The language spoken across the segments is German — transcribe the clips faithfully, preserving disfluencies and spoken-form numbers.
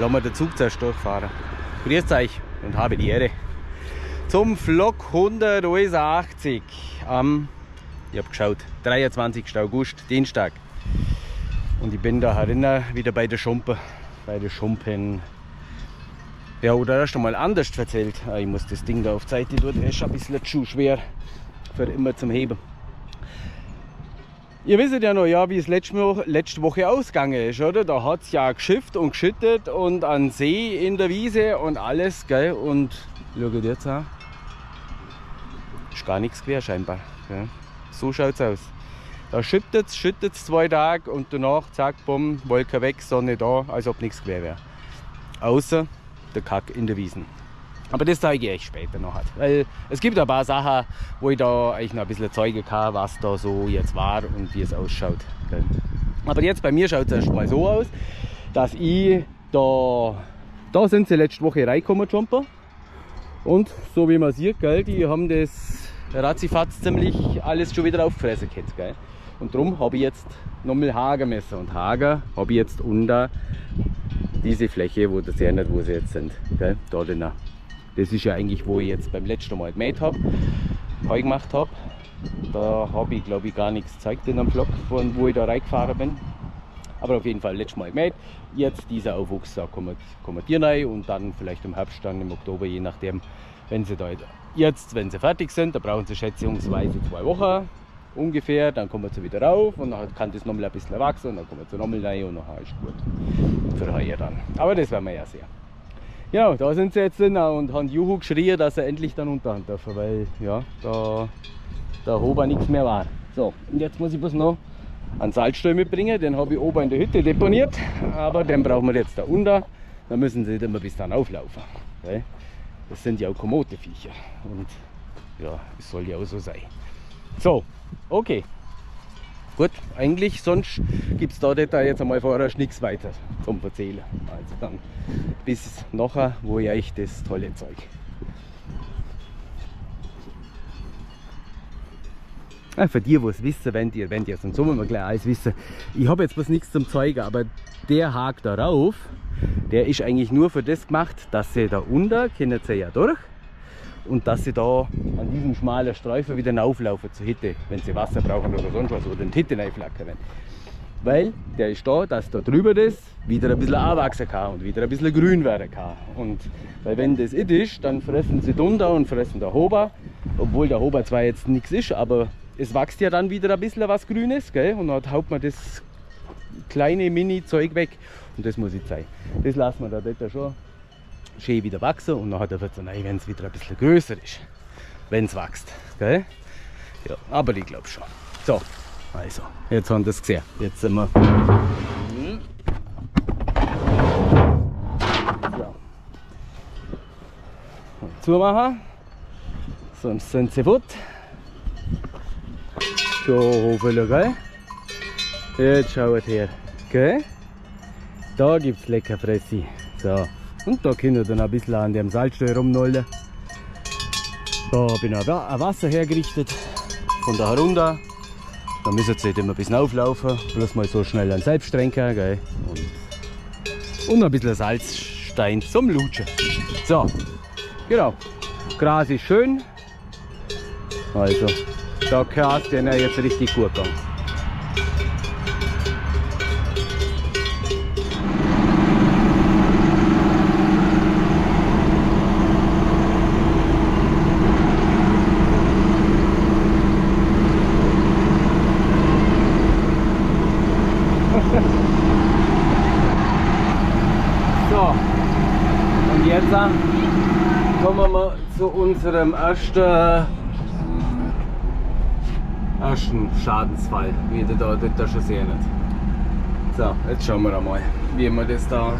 lassen wir den Zug zuerst durchfahren. Grüßt euch und habe die Ehre. Zum Vlog hunderteinundachtzig am, ich habe geschaut, dreiundzwanzigsten August, Dienstag. Und ich bin da herinner wieder bei der Schumpen. Bei der Schumpen. Ja, oder erst einmal anders erzählt. Ich muss das Ding da auf die Seite tun, das ist ein bisschen zu schwer für immer zum Heben. Ihr wisst ja noch, ja, wie es letzte Woche ausgegangen ist, oder? Da hat es ja geschifft und geschüttet und an See in der Wiese und alles, gell? Und schaut jetzt an, ist gar nichts quer scheinbar. Gell? So schaut es aus. Da schüttet es, schüttet es zwei Tage und danach, zack, bumm, Wolke weg, Sonne da, als ob nichts quer wäre. Außer der Kack in der Wiesen. Aber das zeige ich euch später noch. Halt. Weil es gibt ein paar Sachen, wo ich da euch noch ein bisschen zeigen kann, was da so jetzt war und wie es ausschaut. Aber jetzt bei mir schaut es erstmal so aus, dass ich da... Da sind sie letzte Woche reingekommen, Jumper. Und so wie man sieht, gell, die haben das Ratzifatz ziemlich alles schon wieder aufgefressen gehabt, gell. Und darum habe ich jetzt nochmal Hager messen. Und Hager habe ich jetzt unter diese Fläche, wo das ja nicht, wo sie jetzt sind. Gell? Da drinnen. Das ist ja eigentlich, wo ich jetzt beim letzten Mal gemäht habe, heu gemacht habe. Da habe ich, glaube ich, gar nichts gezeigt in einem Vlog, von wo ich da reingefahren bin. Aber auf jeden Fall letztes Mal gemäht. Jetzt dieser Aufwuchs, da kommen wir rein und dann vielleicht im Herbst, dann im Oktober, je nachdem, wenn sie da jetzt, wenn sie fertig sind, da brauchen sie schätzungsweise zwei Wochen ungefähr. Dann kommen sie wieder rauf und dann kann das nochmal ein bisschen wachsen und dann kommen sie nochmal rein und dann ist gut für heuer dann. Aber das werden wir ja sehen. Ja, da sind sie jetzt drin und haben Juhu geschrien, dass sie endlich dann unterhand dürfen, weil ja, da, da oben nichts mehr war. So, und jetzt muss ich bloß noch einen Salzstreu mitbringen, den habe ich oben in der Hütte deponiert, aber den brauchen wir jetzt da unter, dann müssen sie immer bis dann auflaufen. Weil das sind ja auch Komote-Viecher und ja, es soll ja auch so sein. So, okay. Gut, eigentlich, sonst gibt es da jetzt einmal vorerst nichts weiter zum Erzählen. Also dann bis nachher, wo ich euch das tolle Zeug. Ja, für die, die es wissen, wenn ihr, wenn ihr es, und so wollen wir gleich alles wissen. Ich habe jetzt was nichts zum Zeigen, aber der Haken darauf, der ist eigentlich nur für das gemacht, dass sie da unten, können sie ja durch, und dass sie da an diesem schmalen Streifen wieder hinauflaufen zur Hütte, wenn sie Wasser brauchen oder sonst was, oder in die Hütte reinflackern. Weil der ist da, dass da drüber das wieder ein bisschen anwachsen kann und wieder ein bisschen grün werden kann. Und weil wenn das nicht ist, dann fressen sie drunter und fressen da Hober, obwohl der Hober zwar jetzt nichts ist, aber es wächst ja dann wieder ein bisschen was Grünes, gell? Und dann haut man das kleine Mini-Zeug weg und das muss ich zeigen. Das lassen wir da dort schon schön wieder wachsen und dann wird es rein, wenn es wieder ein bisschen größer ist, wenn es wächst, gell? Ja, aber ich glaube schon. So, also, jetzt haben wir das gesehen. Jetzt sind wir... So. Zumachen, sonst sind sie fort. So, hoffentlich, gell? Jetzt schaut her, gell? Da gibt es lecker Fressi. So. Und da können wir dann ein bisschen an dem Salzstreu rumnollen. Da bin ich ein Wasser hergerichtet, von da herunter. Da müssen sie immer ein bisschen auflaufen, bloß mal so schnell an Selbsttränker, gell? Und, und ein bisschen Salzstein zum Lutschen. So, genau. Gras ist schön. Also, da kann es denen jetzt richtig gut gehen. Kommen wir zu unserem ersten, ersten Schadensfall, wie ihr da, da schon seht. So, jetzt schauen wir einmal, wie wir das da...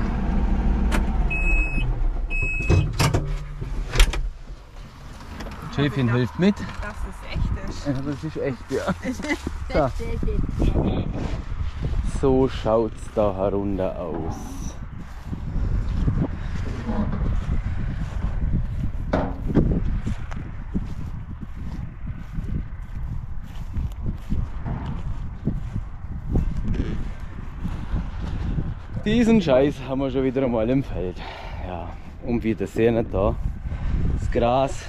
Schäfchen hilft mit. Das ist echt. Das ist echt, ja. So, so schaut es da herunter aus. Diesen Scheiß haben wir schon wieder einmal im Feld. Ja, und wieder sehen nicht da. Das Gras,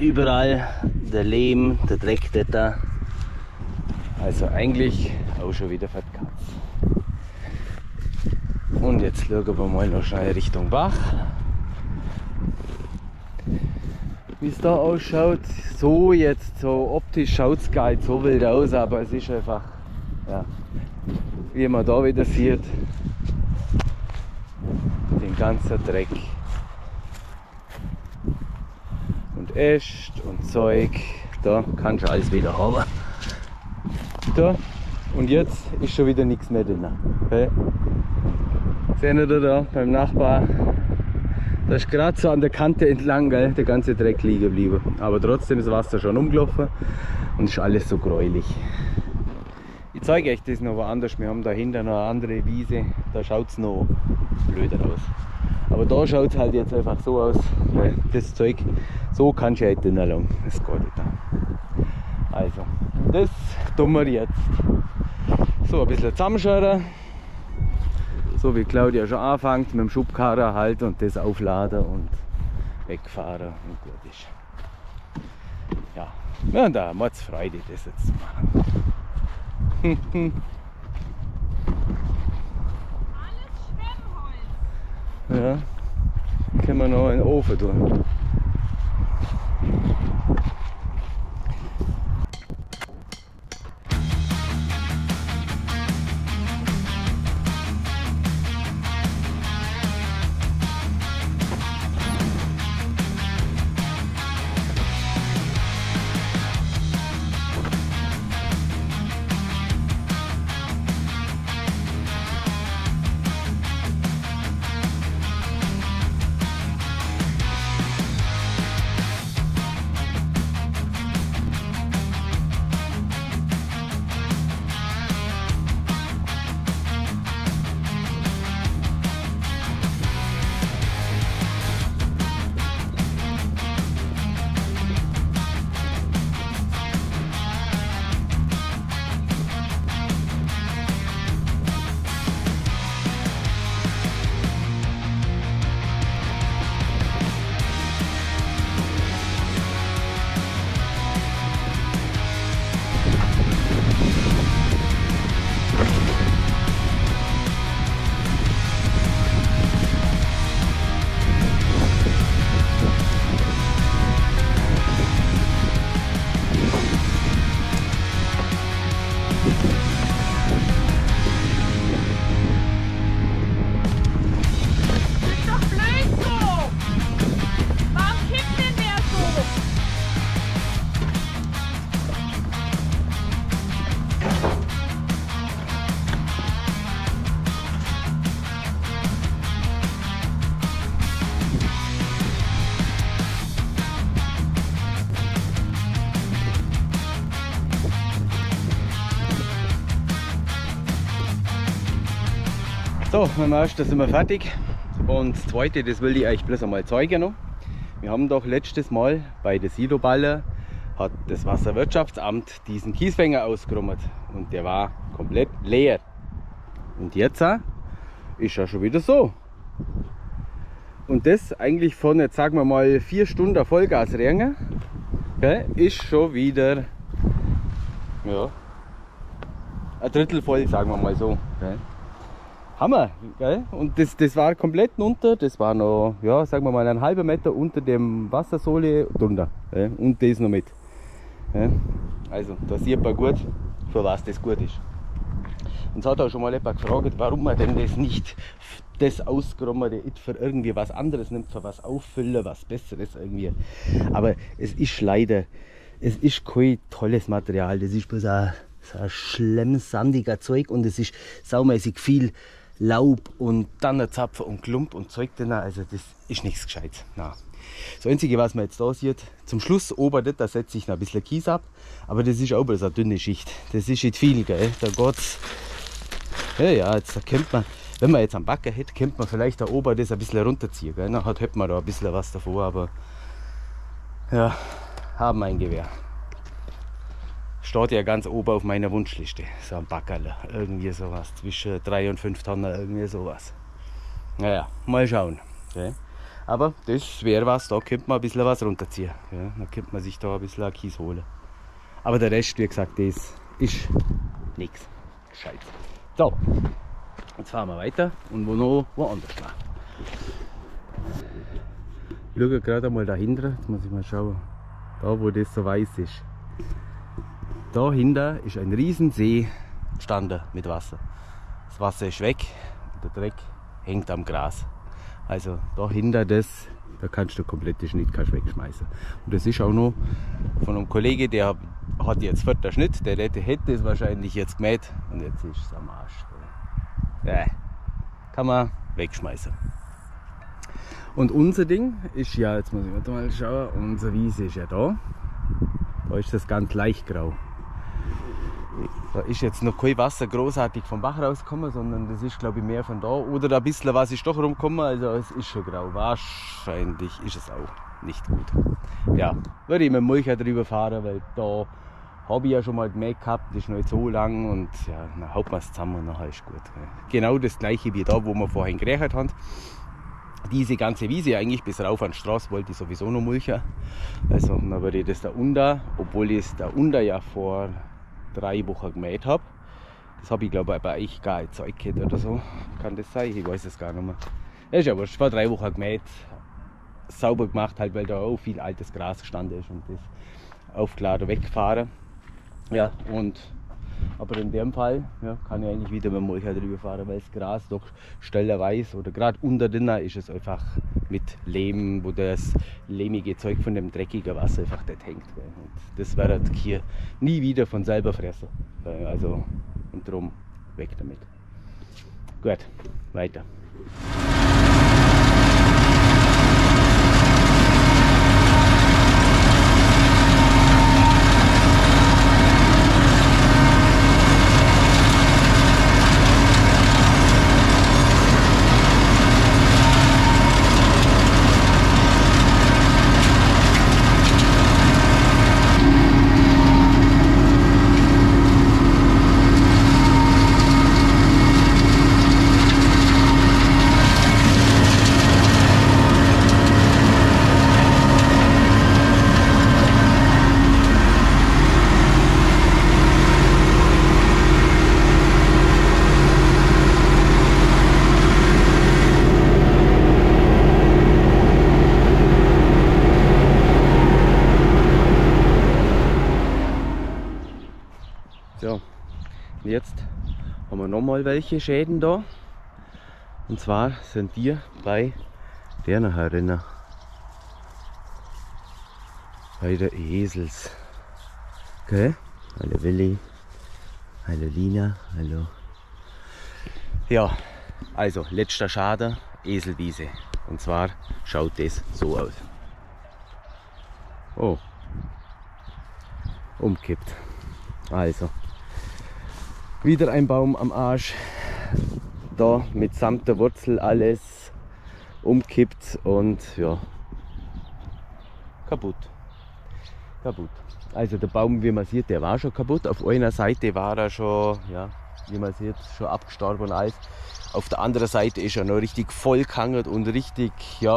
überall der Lehm, der Dreck da. Also eigentlich auch schon wieder Fettkatz. Und jetzt schauen wir mal noch schnell Richtung Bach. Wie es da ausschaut, so jetzt, so optisch schaut es gar nicht so wild aus, aber es ist einfach, ja, wie man da wieder sieht, den ganzen Dreck und Äst und Zeug, da kannst du alles wieder haben. Da. Und jetzt ist schon wieder nichts mehr drin. Okay. Sehen wir da beim Nachbar, da ist gerade so an der Kante entlang, gell, der ganze Dreck liegen geblieben. Aber trotzdem ist Wasser schon umgelaufen und ist alles so gräulich. Ich zeige euch das noch woanders, wir haben dahinter noch eine andere Wiese, da schaut es noch blöder aus. Aber da schaut es halt jetzt einfach so aus, weil das Zeug, so kannst du halt nicht lang, das geht nicht. Also, das tun wir jetzt. So, ein bisschen zusammenscheren. So wie Claudia schon anfängt, mit dem Schubkarren halt und das aufladen und wegfahren und gut ist. Ja, wir haben da Mords Freude, das jetzt zu machen. Alles Schwemmholz. Ja, können wir noch in den Ofen tun. So, mit dem ersten sind wir fertig und das zweite, das will ich euch bloß einmal zeigen. Wir haben doch letztes Mal bei der Siloballe hat das Wasserwirtschaftsamt diesen Kiesfänger ausgeräumt und der war komplett leer. Und jetzt ist er schon wieder so. Und das eigentlich von, jetzt sagen wir mal, vier Stunden Vollgas rennen, okay, ist schon wieder, ja, ein Drittel voll, sagen wir mal so. Okay. Hammer, gell? Und das, das war komplett unter, das war noch, ja, sagen wir mal, einen halben Meter unter dem Wassersohle drunter. Gell? Und das noch mit. Gell? Also, da sieht man gut, für was das gut ist. Uns hat auch schon mal jemand gefragt, warum man denn das nicht, das Ausgeräumte für irgendwie was anderes nimmt, für was auffüllen, was Besseres irgendwie. Aber es ist leider, es ist kein tolles Material, das ist bloß ein, so ein schlemmsandiger Zeug und es ist saumäßig viel Laub und Tannenzapfen und Klump und Zeug drin, also das ist nichts Gescheites. Nein. Das Einzige, was man jetzt da sieht, zum Schluss oben, da setze ich noch ein bisschen Kies ab, aber das ist auch bloß eine dünne Schicht. Das ist nicht viel, gell? Da geht's. Ja, ja, jetzt, da könnte man, wenn man jetzt am Backen hätte, könnte man vielleicht da oben das ein bisschen runterziehen, gell? Dann hat man da ein bisschen was davor, aber ja, haben ein Gewehr. steht ja ganz oben auf meiner Wunschliste, so ein Backerle, irgendwie sowas, zwischen drei und fünf Tonnen, irgendwie sowas. Naja, mal schauen. Okay. Aber das wäre was, da könnte man ein bisschen was runterziehen. Ja, da könnte man sich da ein bisschen Kies holen. Aber der Rest, wie gesagt, das ist nichts. Scheiße. So, jetzt fahren wir weiter und wo noch woanders fahren. Ich schaue gerade einmal dahinter, jetzt muss ich mal schauen, da wo das so weiß ist. Dahinter ist ein riesen See gestanden mit Wasser. Das Wasser ist weg und der Dreck hängt am Gras. Also dahinter das, da kannst du komplett den Schnitt kannst wegschmeißen. Und das ist auch noch von einem Kollegen, der hat jetzt vierter Schnitt, der hätte es wahrscheinlich jetzt gemäht und jetzt ist es am Arsch. Ja, kann man wegschmeißen. Und unser Ding ist ja, jetzt muss ich mal schauen, unsere Wiese ist ja da. Da ist das ganz leicht grau. Da ist jetzt noch kein Wasser großartig vom Bach rausgekommen, sondern das ist glaube ich mehr von da. Oder ein bisschen was ist doch rumgekommen, also es ist schon grau. Wahrscheinlich ist es auch nicht gut. Ja, würde ich mit dem Mulcher drüber fahren, weil da habe ich ja schon mal gemerkt gehabt, das ist noch nicht so lang und ja, dann haut man es zusammen und nachher ist gut. Genau das gleiche wie da, wo wir vorhin gerechert haben. Diese ganze Wiese eigentlich bis rauf an die Straße wollte ich sowieso noch mulchen. Also dann würde ich das da unter, obwohl ich es da unter ja vor drei Wochen gemäht habe. Das habe ich glaube ich bei euch gar nicht Zeug gehabt oder so. Kann das sein? Ich weiß es gar nicht mehr. Ja, ist ja wurscht, vor drei Wochen gemäht, sauber gemacht, halt, weil da auch viel altes Gras gestanden ist und das aufgeladen weggefahren. Ja, und aber in dem Fall ja, kann ich eigentlich wieder mit dem Mulcher drüber fahren, weil das Gras doch stellerweise oder gerade unter drinnen ist es einfach mit Lehm, wo das lehmige Zeug von dem dreckigen Wasser einfach dort hängt. Und das wird hier nie wieder von selber fressen. Also und drum weg damit. Gut, weiter. Jetzt haben wir nochmal welche Schäden da und zwar sind die bei der nachher Rinne, bei der Esels, okay? Hallo Willi, hallo Lina, hallo. Ja, also letzter Schaden, Eselwiese und zwar schaut das so aus. Oh, umkippt, also. Wieder ein Baum am Arsch, da mitsamt der Wurzel alles umkippt und ja, kaputt, kaputt. Also der Baum, wie man sieht, der war schon kaputt, auf einer Seite war er schon, ja, wie man sieht, schon abgestorben und alles. Auf der anderen Seite ist er noch richtig vollgehangert und richtig, ja,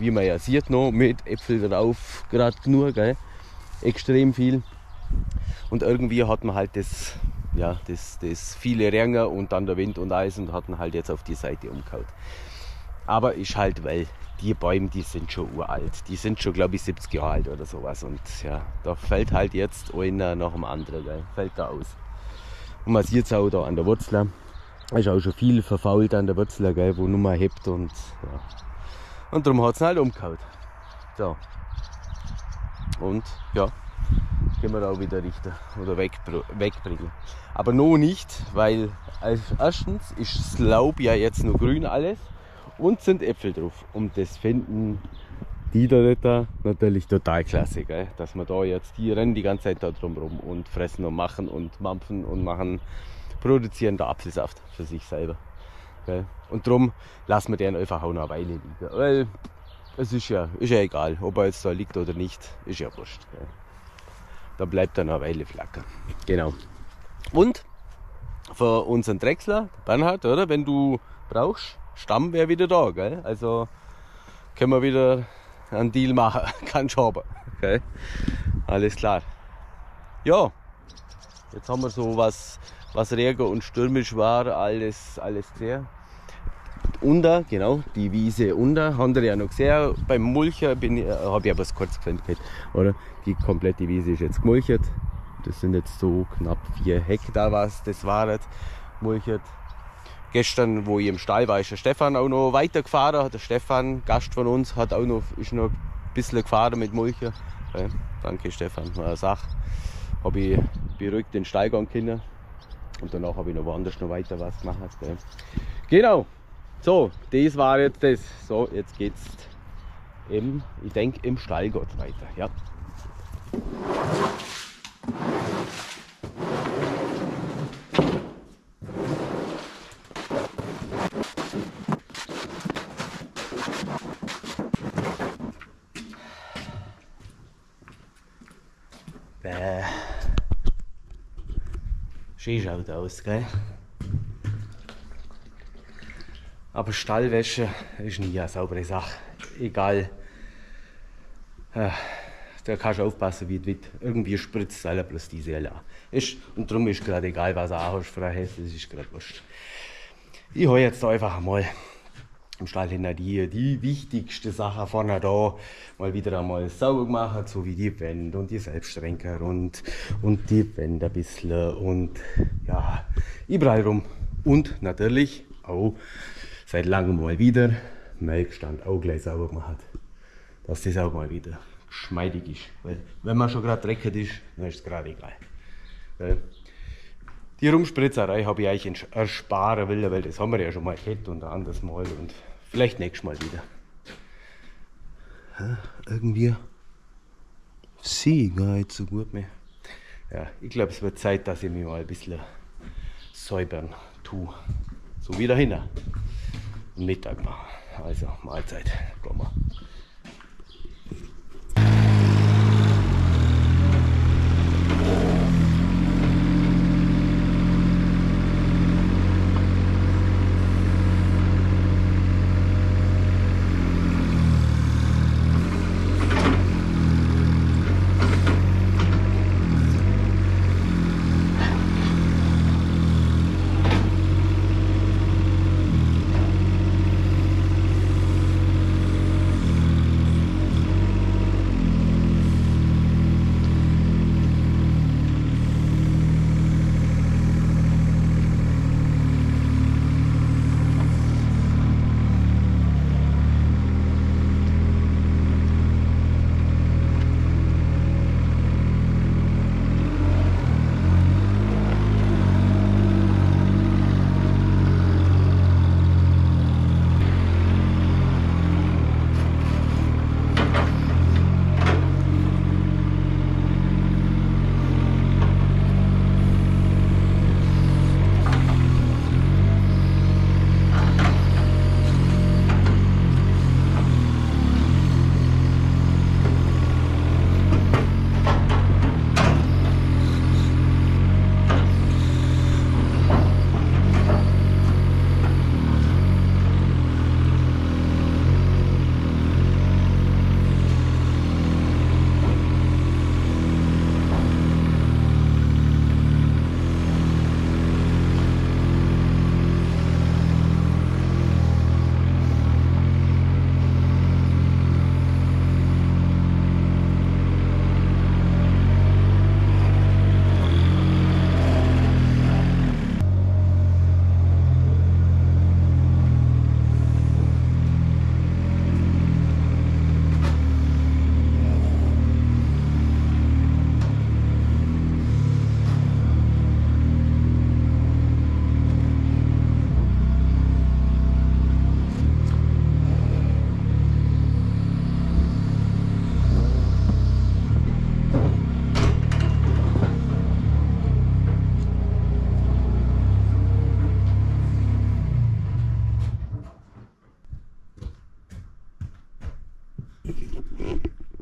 wie man ja sieht noch, mit Äpfel drauf, gerade genug, gell? Extrem viel. Und irgendwie hat man halt das... Ja, das, das viele Ränger und dann der Wind und Eis und hatten halt jetzt auf die Seite umgehauen. Aber ist halt, weil die Bäume, die sind schon uralt. Die sind schon, glaube ich, siebzig Jahre alt oder sowas. Und ja, da fällt halt jetzt einer nach dem anderen, gell? Fällt da aus. Und man sieht es auch da an der Wurzel. Da ist auch schon viel verfault an der Wurzel, gell? Wo Nummer hebt und ja. Und darum hat es halt umgehauen. So. Und ja. Können wir auch wieder richten oder weg, wegbringen. Aber noch nicht, weil als erstens ist das Laub ja jetzt nur grün alles und sind Äpfel drauf. Und das finden die da natürlich total klasse, gell? Dass man da jetzt, die rennen die ganze Zeit da drum rum und fressen und machen und mampfen und machen, produzieren da Apfelsaft für sich selber. Gell? Und drum lassen wir den einfach auch noch eine Weile liegen. Weil es ist ja, ist ja egal, ob er jetzt da liegt oder nicht, ist ja wurscht. Gell? da bleibt er noch eine Weile flackern. Genau. Und für unseren Drechsler, Bernhard, oder? Wenn du brauchst, Stamm wäre wieder da, gell? Also können wir wieder einen Deal machen, kein Schaber. Okay. Alles klar. Ja, jetzt haben wir so was, was reger und stürmisch war, alles, alles sehr. Unter, genau, die Wiese unter, haben wir ja noch gesehen. Beim Mulcher bin ich, habe ich ja was kurz gesehen, oder? Die komplette Wiese ist jetzt gemulchert. Das sind jetzt so knapp vier Hektar, was das war jetzt mulchert. Gestern, wo ich im Stall war, ist der Stefan auch noch weitergefahren. Der Stefan, Gast von uns, hat auch noch, ist noch ein bisschen gefahren mit Mulcher. Ja, danke Stefan, war eine Sache. Habe ich beruhigt den Stall gehen können. Und danach habe ich noch woanders noch weiter was gemacht. Ja. Genau. So, das war jetzt das. So, jetzt geht's im, ich denke, im Stallgott weiter. Ja. Bäh. Schön schaut aus, gell? Aber Stallwäsche ist nie eine saubere Sache. Egal. Da kannst du aufpassen, wie es wird. Irgendwie spritzt es bloß die Seele an. Und darum ist gerade egal, was du anhast, Frau Hess, das ist gerade wurscht. Ich hole jetzt einfach mal im Stall hinter dir die wichtigste Sache vorne da. Mal wieder einmal sauber gemacht, so wie die Wände und die Selbstrenker und, und die Wände ein bisschen und ja, überall rum. Und natürlich auch seit langem mal wieder Melkstand auch gleich sauber gemacht, dass das auch mal wieder geschmeidig ist. Weil wenn man schon gerade dreckig ist, dann ist es gerade egal. Weil die Rumspritzerei habe ich eigentlich ersparen wollen, weil das haben wir ja schon mal gehabt und ein anderes Mal und vielleicht nächstes Mal wieder. Ja, irgendwie sehe ich gar nicht so gut mehr. Ja, ich glaube, es wird Zeit, dass ich mich mal ein bisschen säubern tue. So wieder hin. Mittag machen. Also Mahlzeit. Komm mal.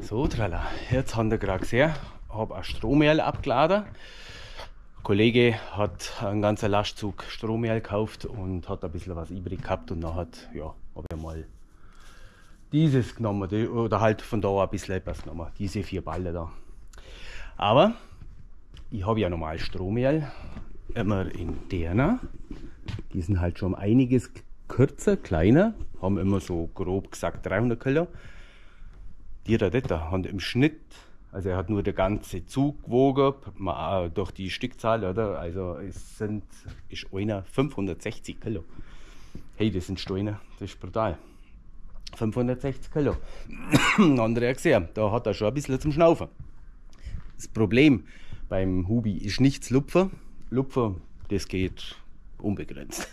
So, tralla, jetzt haben wir gerade gesehen, habe ein Strohmehl abgeladen. Ein Kollege hat einen ganzen Lastzug Strohmehl gekauft und hat ein bisschen was übrig gehabt. Und dann hat, ja, habe ich mal dieses genommen, die, oder halt von da ein bisschen etwas genommen, diese vier Ballen da. Aber ich habe ja normal Strohmehl immer in Derna. Die sind halt schon einiges kürzer, kleiner, haben immer so grob gesagt dreihundert Kilo. Die da hat im Schnitt, also er hat nur der ganze Zug gewogen, durch die Stückzahl, oder? Also es sind, ist einer fünfhundertsechzig Kilo. Hey, das sind Steine, das ist brutal. fünfhundertsechzig Kilo. Andere gesehen, da hat er schon ein bisschen zum Schnaufen. Das Problem beim Hubi ist nichts Lupfer. Lupfer, das geht unbegrenzt.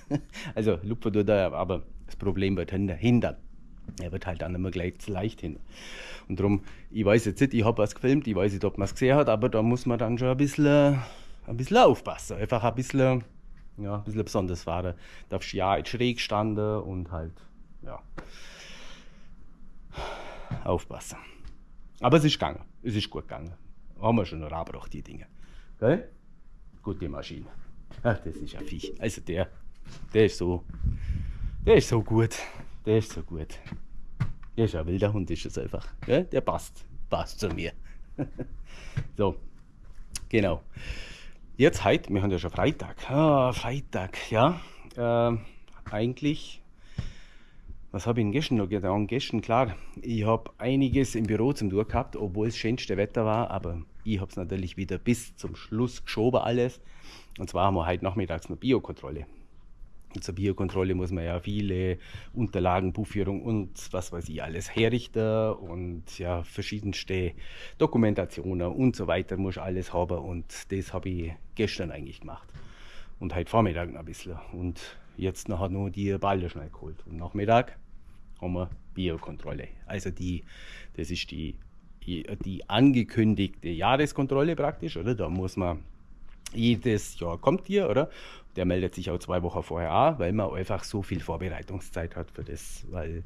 Also Lupfer tut er, aber das Problem wird hindern. Er wird halt dann immer gleich leicht hin. Und darum, ich weiß jetzt nicht, ich habe was gefilmt, ich weiß nicht, ob man es gesehen hat, aber da muss man dann schon ein bisschen, ein bisschen aufpassen. Einfach ein bisschen, ja, ein bisschen besonders fahren. Da darfst du ja jetzt schräg standen und halt, ja, aufpassen. Aber es ist gegangen, es ist gut gegangen. Haben wir schon rangebracht, die Dinge. Gell? Gute Maschine. Ach, das ist ein Viech. Also der, der ist so, der ist so gut. Der ist so gut. Der ist ein wilder Hund, ist es einfach. Ja, der passt. Passt zu mir. So, genau. Jetzt heute, wir haben ja schon Freitag. Ah, Freitag, ja. Äh, eigentlich, was habe ich denn gestern noch getan? Gestern, klar, ich habe einiges im Büro zum Tun gehabt, obwohl es schönste Wetter war, aber ich habe es natürlich wieder bis zum Schluss geschoben alles. Und zwar haben wir heute nachmittags eine Biokontrolle. Und zur Biokontrolle muss man ja viele Unterlagen, Buchführung und was weiß ich alles herrichten und ja, verschiedenste Dokumentationen und so weiter muss ich alles haben und das habe ich gestern eigentlich gemacht. Und heute Vormittag noch ein bisschen und jetzt nachher nur die Ballen schnell geholt und Nachmittag haben wir Biokontrolle. Also die, das ist die, die, die angekündigte Jahreskontrolle praktisch, oder? Da muss man jedes Jahr kommt hier, oder? Der meldet sich auch zwei Wochen vorher an, weil man einfach so viel Vorbereitungszeit hat für das, weil,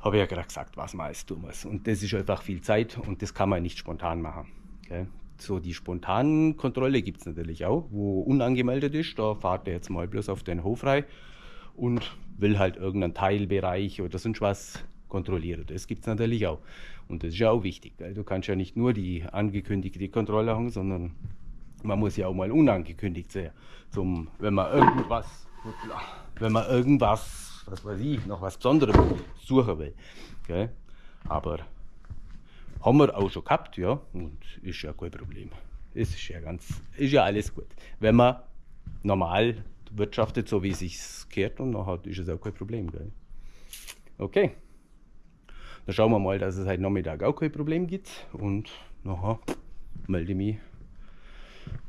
habe ich ja gerade gesagt, was man alles tun muss. Und das ist einfach viel Zeit und das kann man nicht spontan machen. Okay? So die spontanen Kontrolle gibt es natürlich auch, wo unangemeldet ist, da fahrt er jetzt mal bloß auf den Hof rein und will halt irgendeinen Teilbereich oder sonst was kontrollieren. Das gibt es natürlich auch. Und das ist ja auch wichtig. Gell? Du kannst ja nicht nur die angekündigte Kontrolle haben, sondern man muss ja auch mal unangekündigt sein, zum, wenn man irgendwas, wenn man irgendwas, was weiß ich, noch was Besonderes suchen will. Gell? Aber haben wir auch schon gehabt, ja, und ist ja kein Problem. Es ist ja ganz, ist ja alles gut. Wenn man normal wirtschaftet, so wie es sich gehört, und dann hat, ist es auch kein Problem. Gell? Okay, dann schauen wir mal, dass es heute Nachmittag auch kein Problem gibt und nachher melde ich mich.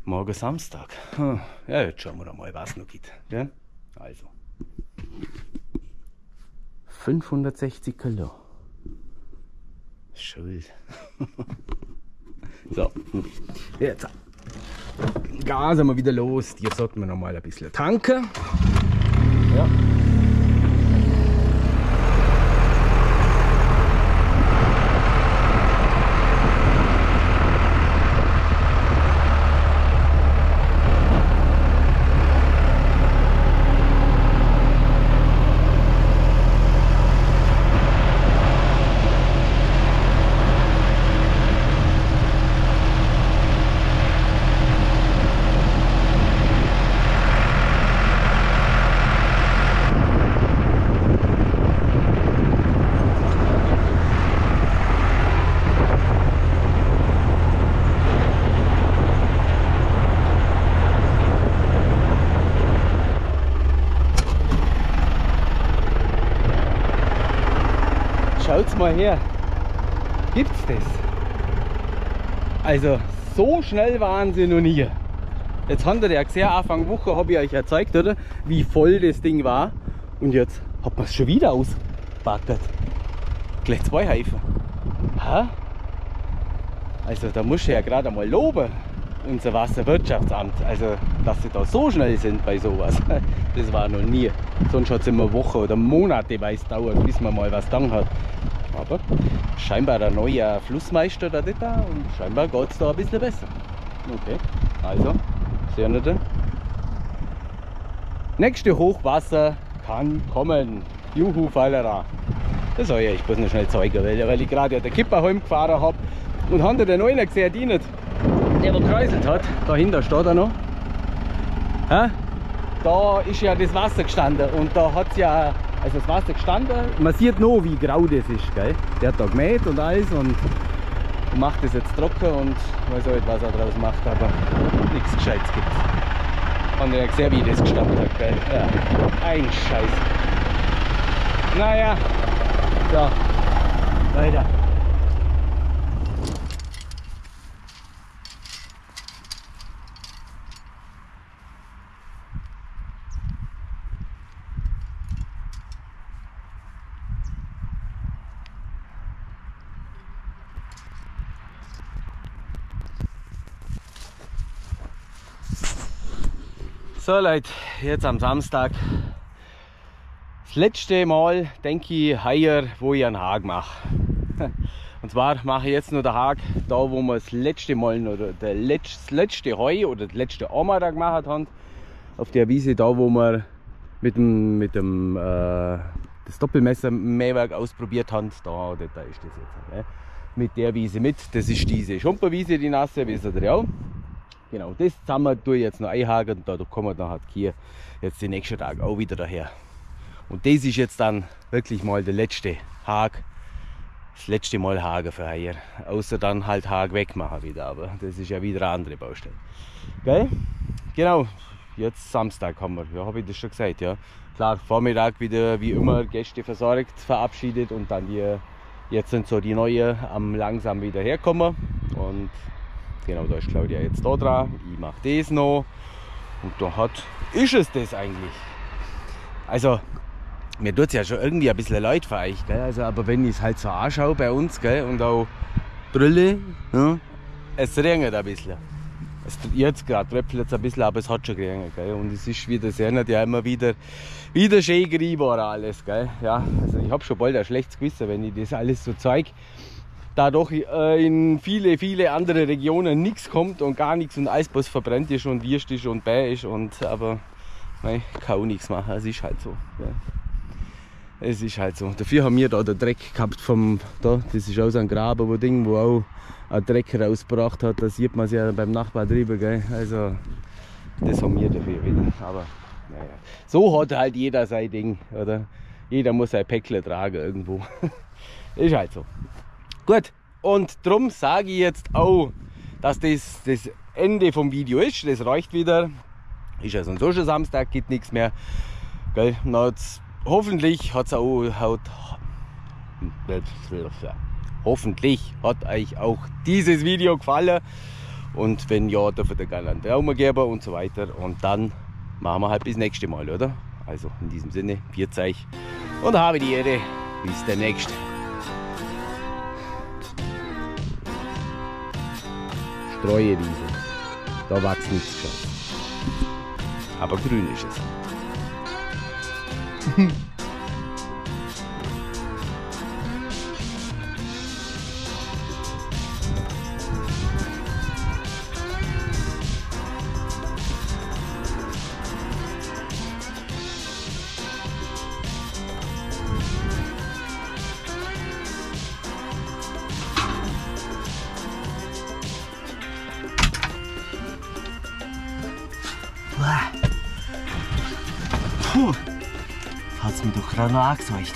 Morgen Samstag. Ja, jetzt schauen wir mal, was es noch gibt. Ja? Also. fünfhundertsechzig Kilo. Schuld. So. Jetzt. Gas haben wir wieder los. Jetzt sollten wir noch mal ein bisschen tanken. Ja. Schaut's mal her, gibt's das? Also so schnell waren sie noch nie. Jetzt habt ihr ja gesehen, Anfang Woche habe ich euch gezeigt, oder? Wie voll das Ding war. Und jetzt hat man es schon wieder ausgebackert. Gleich zwei Haifen. Ha? Also da musst du ja gerade mal loben, unser Wasserwirtschaftsamt. Also, dass sie da so schnell sind bei sowas, das war noch nie. Sonst hat es immer Wochen oder Monate, weil es dauert, bis man mal was dann hat. aber scheinbar der neue Flussmeister da nicht da und scheinbar geht es da ein bisschen besser. Okay, also, sehen wir denn? Nächste Hochwasser kann kommen. Juhu, Fallera. Das soll ja, ich muss noch schnell zeigen, weil, weil ich gerade ja den Kipper heimgefahren habe und haben da den einen gesehen, die nicht, der gekräuselt hat. Dahinter steht er noch. Ha? Da ist ja das Wasser gestanden und da hat es ja, also das Wasser gestanden. Man sieht noch, wie grau das ist, gell? Der hat da gemäht und alles und macht das jetzt trocken und weiß nicht, was er draus macht, aber nichts Gescheites gibt es. Und ich sehe, wie das gestanden hat, gell? Ja. Ein Scheiß. Naja, so, weiter. So Leute, jetzt am Samstag, das letzte Mal denke ich heuer, wo ich einen Hag mache. Und zwar mache ich jetzt nur den Hag da, wo wir das letzte Mal oder der letzte, das letzte Heu oder das letzte Ammer da gemacht haben. Auf der Wiese da, wo wir mit dem, mit dem äh, das Doppelmesser Mähwerk ausprobiert haben. Da, da ist das jetzt. Ne? Mit der Wiese mit, das ist diese Schumpenwiese, die nasse, wisst ihr ja. Genau, das zusammen tue ich jetzt noch einhaken und da kommen wir dann halt hier jetzt den nächsten Tag auch wieder daher. Und das ist jetzt dann wirklich mal der letzte Hag, das letzte Mal Hagen für heuer. Außer dann halt Hag wegmachen wieder, aber das ist ja wieder eine andere Baustelle. Gell? Genau, jetzt Samstag haben wir, ja, habe ich das schon gesagt, ja. Klar, Vormittag wieder wie immer Gäste versorgt, verabschiedet und dann die, jetzt sind so die neuen am langsam wieder herkommen. Und genau, da ist Claudia jetzt da dran, ich mache das noch und da hat, ist es das eigentlich. Also, mir tut es ja schon irgendwie ein bisschen leid für euch, gell? Also, aber wenn ich es halt so anschaue bei uns, gell? Und auch Brille, ja? Es regnet ein bisschen. Es, jetzt gerade tröpfelt es ein bisschen, aber es hat schon geregnet, gell? Und es ist wieder, sehr nett, ja immer wieder, wieder schön gerieben alles, gell? Ja, also ich habe schon bald ein schlechtes Gewissen, wenn ich das alles so zeige. Da doch in viele, viele andere Regionen nichts kommt und gar nichts und Eisboss verbrennt ist und Wirst ist und Bär ist und aber nein, kann auch nichts machen, es ist halt so. Ja. Es ist halt so. Dafür haben wir da den Dreck gehabt vom, da, das ist auch so ein Graben, wo Ding, wo auch ein Dreck rausgebracht hat, da sieht man es ja beim Nachbar drüber, gell? Also das haben wir dafür wieder, aber naja. So hat halt jeder sein Ding, oder? Jeder muss sein Päckle tragen irgendwo. Ist halt so. Gut, und darum sage ich jetzt auch, dass das das Ende vom Video ist. Das reicht wieder. Ist ja sonst schon Samstag, gibt nichts mehr. Gell? Hoffentlich hat es auch. Hat, hoffentlich hat euch auch dieses Video gefallen. Und wenn ja, dürft ihr gerne einen Daumen geben und so weiter. Und dann machen wir halt bis nächste Mal, oder? Also in diesem Sinne, viert euch und habe die Ehre. Bis demnächst. Treue Wiese. Da wächst nichts Gescheites. Aber grün ist es. Puh, hat's mir doch gerade noch angeseucht.